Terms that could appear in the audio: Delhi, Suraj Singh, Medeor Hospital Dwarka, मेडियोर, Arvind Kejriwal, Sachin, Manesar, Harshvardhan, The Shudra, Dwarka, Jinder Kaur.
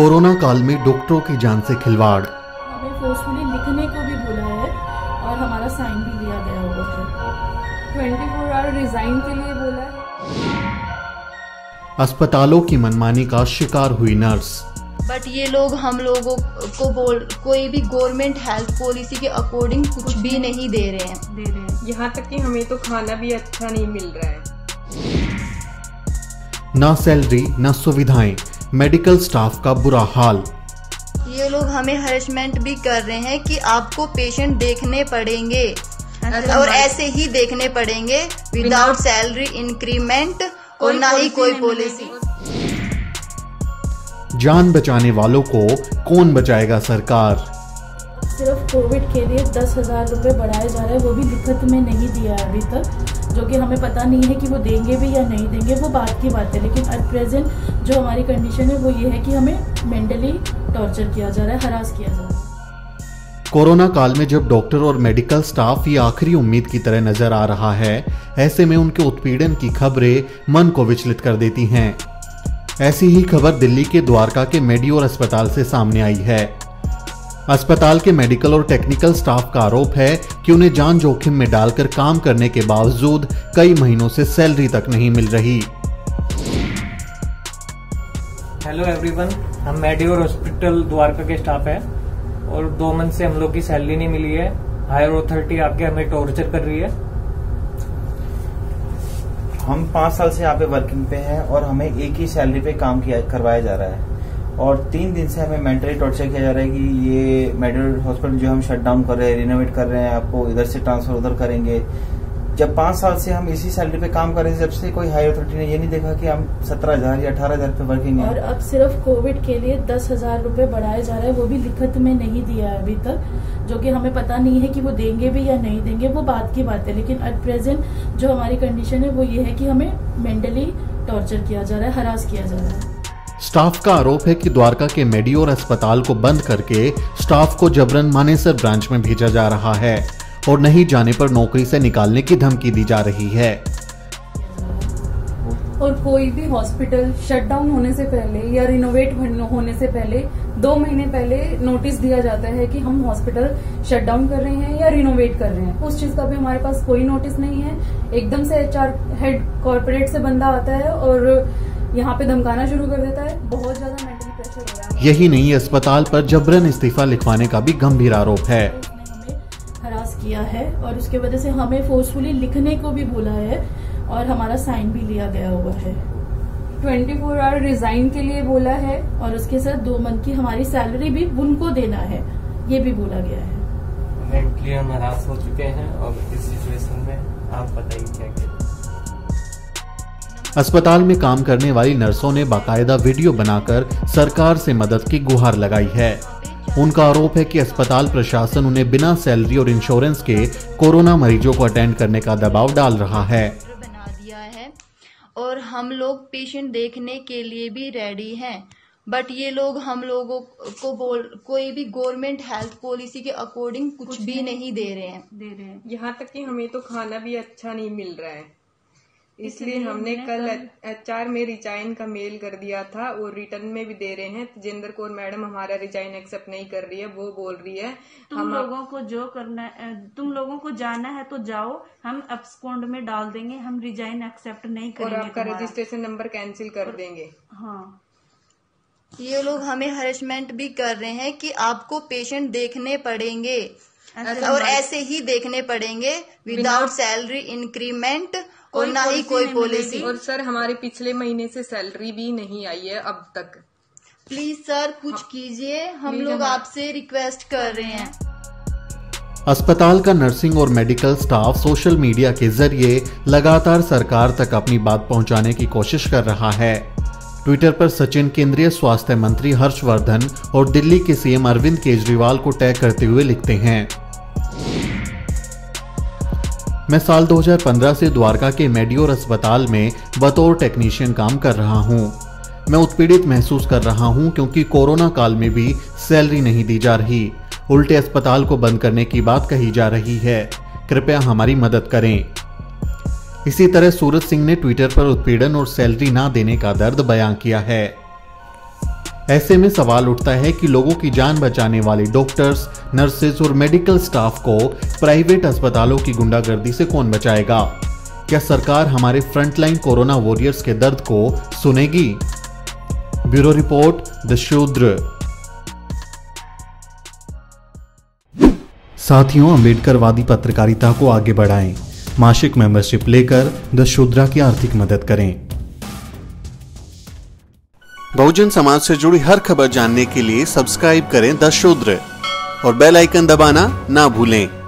Corona काल में डॉक्टरों की जान से खिलवाड़। हमें फोर्सफुली लिखने को भी बोला है और हमारा साइन भी लिया गया होगा। 24 आवर रिजाइन के लिए बोला है। अस्पतालों की मनमानी का शिकार हुई नर्स। बट ये लोग हम लोगों को कोई भी गवर्नमेंट हेल्थ पॉलिसी के अकॉर्डिंग कुछ भी नहीं दे रहे हैं यहाँ तक कि हमें तो खाना भी अच्छा नहीं मिल रहा है। ना सैलरी ना सुविधाएं, मेडिकल स्टाफ का बुरा हाल। ये लोग हमें हरेसमेंट भी कर रहे हैं कि आपको पेशेंट देखने पड़ेंगे और ऐसे ही देखने पड़ेंगे विदाउट सैलरी इंक्रीमेंट और ना ही कोई पॉलिसी। जान बचाने वालों को कौन बचाएगा सरकार। सिर्फ कोविड के लिए 10,000 रुपये बढ़ाए जा रहे हैं, वो भी लिखित में नहीं दिया है अभी तक, जो कि हमें पता नहीं है कि वो देंगे भी या नहीं देंगे, वो बात की बात है। लेकिन एट प्रेजेंट जो हमारी कंडीशन है वो ये है कि हमें मेंटली टॉर्चर किया जा रहा है, हरास किया जा रहा है। कोरोना काल में जब डॉक्टर और मेडिकल स्टाफ ये आखिरी उम्मीद की तरह नजर आ रहा है, ऐसे में उनके उत्पीड़न की खबरें मन को विचलित कर देती हैं। ऐसी ही खबर दिल्ली के द्वारका के मेडियोर अस्पताल से सामने आई है। अस्पताल के मेडिकल और टेक्निकल स्टाफ का आरोप है कि उन्हें जान जोखिम में डालकर काम करने के बावजूद कई महीनों से सैलरी तक नहीं मिल रही। हेलो एवरीवन, हम मेडियोर हॉस्पिटल द्वारका के स्टाफ है और 2 मंथ से हम लोग की सैलरी नहीं मिली है। हायर अथॉरिटी आके हमें टॉर्चर कर रही है। हम 5 साल से यहाँ पे वर्किंग पे हैं और हमें एक ही सैलरी पे काम करवाया जा रहा है और 3 दिन से हमें मेंटली टॉर्चर किया जा रहा है कि ये मेडिकल हॉस्पिटल जो हम शट डाउन कर रहे हैं, रिनोवेट कर रहे हैं, आपको इधर से ट्रांसफर उधर करेंगे। जब 5 साल से हम इसी सैलरी पे काम कर रहे हैं, जब से कोई हायर अथॉरिटी ने ये नहीं देखा कि हम 17,000 या 18,000 पे वर्किंग है। और अब सिर्फ कोविड के लिए 10,000 रुपये बढ़ाए जा रहे हैं, वो भी लिखित में नहीं दिया है अभी तक, जो कि हमें पता नहीं है कि वो देंगे भी या नहीं देंगे, वो बात की बात है। लेकिन एट प्रेजेंट जो हमारी कंडीशन है वो ये है कि हमें मेंटली टॉर्चर किया जा रहा है, हरास किया जा रहा है। स्टाफ का आरोप है कि द्वारका के मेडियोर अस्पताल को बंद करके स्टाफ को जबरन मानेसर ब्रांच में भेजा जा रहा है और नहीं जाने पर नौकरी से निकालने की धमकी दी जा रही है। और कोई भी हॉस्पिटल शटडाउन होने से पहले या रिनोवेट होने से पहले 2 महीने पहले नोटिस दिया जाता है कि हम हॉस्पिटल शटडाउन कर रहे हैं या रिनोवेट कर रहे हैं। उस चीज का भी हमारे पास कोई नोटिस नहीं है। एकदम से HR हेड कॉर्पोरेट से बंदा आता है और यहाँ पे धमकाना शुरू कर देता है। बहुत ज्यादा मेंटली प्रेशर हो रहा है। यही नहीं, अस्पताल पर जबरन इस्तीफा लिखवाने का भी गंभीर आरोप है किया है और उसके वजह से हमें फोर्सफुली लिखने को भी बोला है और हमारा साइन भी लिया गया हुआ है। 24 आवर रिजाइन के लिए बोला है और उसके साथ 2 मंथ की हमारी सैलरी भी उनको देना है, ये भी बोला गया है। मेंटली हम हरास हो चुके हैं और इस सिचुएशन में आप बताइए क्या करें। अस्पताल में काम करने वाली नर्सों ने बाकायदा वीडियो बनाकर सरकार से मदद की गुहार लगाई है। उनका आरोप है कि अस्पताल प्रशासन उन्हें बिना सैलरी और इंश्योरेंस के कोरोना मरीजों को अटेंड करने का दबाव डाल रहा है, बना दिया है और हम लोग पेशेंट देखने के लिए भी रेडी हैं। बट ये लोग हम लोगों को कोई भी गवर्नमेंट हेल्थ पॉलिसी के अकॉर्डिंग कुछ भी नहीं दे रहे हैं। यहाँ तक कि हमें तो खाना भी अच्छा नहीं मिल रहा है, इसलिए हमने कल HR में रिजाइन का मेल कर दिया था और रिटर्न में भी दे रहे हैं। जिंदर कौर मैडम हमारा रिजाइन एक्सेप्ट नहीं कर रही है, वो बोल रही है तुम लोगों को जो करना है, तुम लोगों को जाना है तो जाओ, हम अब्सकॉन्ड में डाल देंगे, हम रिजाइन एक्सेप्ट नहीं करेंगे और आपका रजिस्ट्रेशन नंबर कैंसिल कर देंगे। हाँ, ये लोग हमें हरेसमेंट भी कर रहे हैं कि आपको पेशेंट देखने पड़ेंगे और ऐसे ही देखने पड़ेंगे विदाउट सैलरी इंक्रीमेंट और ना ही कोई पॉलिसी। और सर, हमारे पिछले महीने से सैलरी भी नहीं आई है अब तक। प्लीज सर कुछ कीजिए, हम लोग आपसे रिक्वेस्ट कर रहे हैं। अस्पताल का नर्सिंग और मेडिकल स्टाफ सोशल मीडिया के जरिए लगातार सरकार तक अपनी बात पहुंचाने की कोशिश कर रहा है। ट्विटर पर सचिन केंद्रीय स्वास्थ्य मंत्री हर्षवर्धन और दिल्ली के CM अरविंद केजरीवाल को टैग करते हुए लिखते हैं, मैं साल 2015 से द्वारका के मेडियोर अस्पताल में बतौर टेक्नीशियन काम कर रहा हूं। मैं उत्पीड़ित महसूस कर रहा हूं क्योंकि कोरोना काल में भी सैलरी नहीं दी जा रही, उल्टे अस्पताल को बंद करने की बात कही जा रही है, कृपया हमारी मदद करें। इसी तरह सूरज सिंह ने ट्विटर पर उत्पीड़न और सैलरी ना देने का दर्द बयां किया है। ऐसे में सवाल उठता है कि लोगों की जान बचाने वाले डॉक्टर्स, नर्सेज और मेडिकल स्टाफ को प्राइवेट अस्पतालों की गुंडागर्दी से कौन बचाएगा? क्या सरकार हमारे फ्रंटलाइन कोरोना वॉरियर्स के दर्द को सुनेगी? ब्यूरो रिपोर्ट, द शूद्र। साथियों, अम्बेडकरवादी पत्रकारिता को आगे बढ़ाएं। मासिक मेंबरशिप लेकर द शूद्रा की आर्थिक मदद करें। बहुजन समाज से जुड़ी हर खबर जानने के लिए सब्सक्राइब करें द शूद्र और बेल आइकन दबाना ना भूलें।